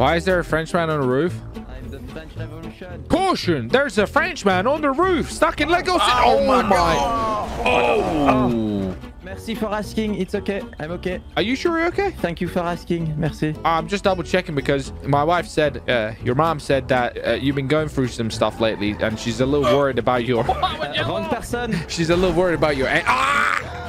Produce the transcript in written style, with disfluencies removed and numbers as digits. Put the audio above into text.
Why is there a Frenchman on the roof? I'm the French Revolution. Caution! There's a Frenchman on the roof, stuck in Lego City. Oh my! God. Oh. Merci for asking. It's okay. I'm okay. Are you sure you're okay? Thank you for asking. Merci. I'm just double checking because my wife said, your mom said that you've been going through some stuff lately, and she's a little worried about your. She's a little worried about your. Ah!